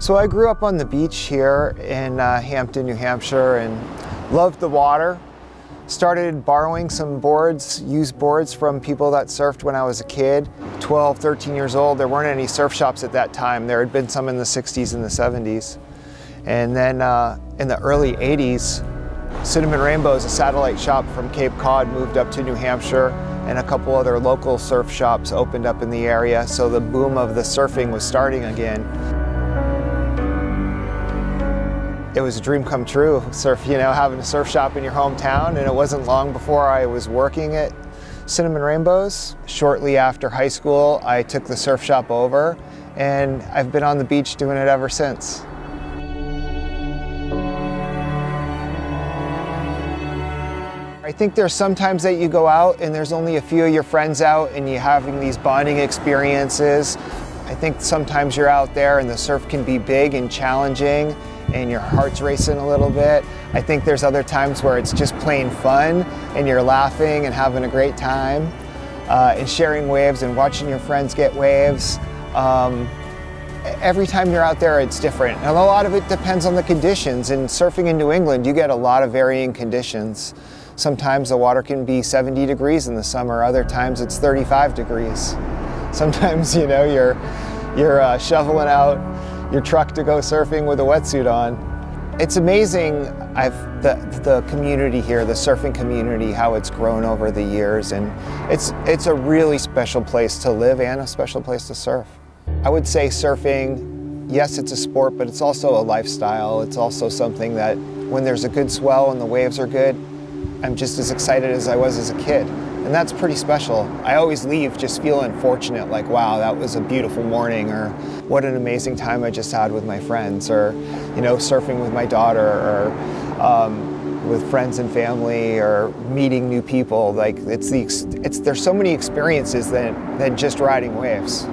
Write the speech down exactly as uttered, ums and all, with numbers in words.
So I grew up on the beach here in uh, Hampton, New Hampshire, and loved the water. Started borrowing some boards, used boards from people that surfed when I was a kid. twelve, thirteen years old, there weren't any surf shops at that time. There had been some in the sixties and the seventies. And then uh, in the early eighties, Cinnamon Rainbows, a satellite shop from Cape Cod, moved up to New Hampshire, and a couple other local surf shops opened up in the area, so the boom of the surfing was starting again. It was a dream come true, surf, you know, having a surf shop in your hometown, and it wasn't long before I was working at Cinnamon Rainbows. Shortly after high school, I took the surf shop over, and I've been on the beach doing it ever since. I think there's sometimes that you go out and there's only a few of your friends out and you're having these bonding experiences. I think sometimes you're out there and the surf can be big and challenging, and your heart's racing a little bit. I think there's other times where it's just plain fun and you're laughing and having a great time uh, and sharing waves and watching your friends get waves. Um, every time you're out there, it's different. And a lot of it depends on the conditions. In surfing in New England, you get a lot of varying conditions. Sometimes the water can be seventy degrees in the summer, other times it's thirty-five degrees. Sometimes, you know, you're, you're uh, shoveling out your truck to go surfing with a wetsuit on. It's amazing I've, the, the community here, the surfing community, how it's grown over the years, and it's, it's a really special place to live and a special place to surf. I would say surfing, yes, it's a sport, but it's also a lifestyle. It's also something that when there's a good swell and the waves are good, I'm just as excited as I was as a kid, and that's pretty special. I always leave just feeling fortunate, like, wow, that was a beautiful morning, or what an amazing time I just had with my friends, or, you know, surfing with my daughter, or um, with friends and family, or meeting new people. Like, it's the, it's, there's so many experiences than, than just riding waves.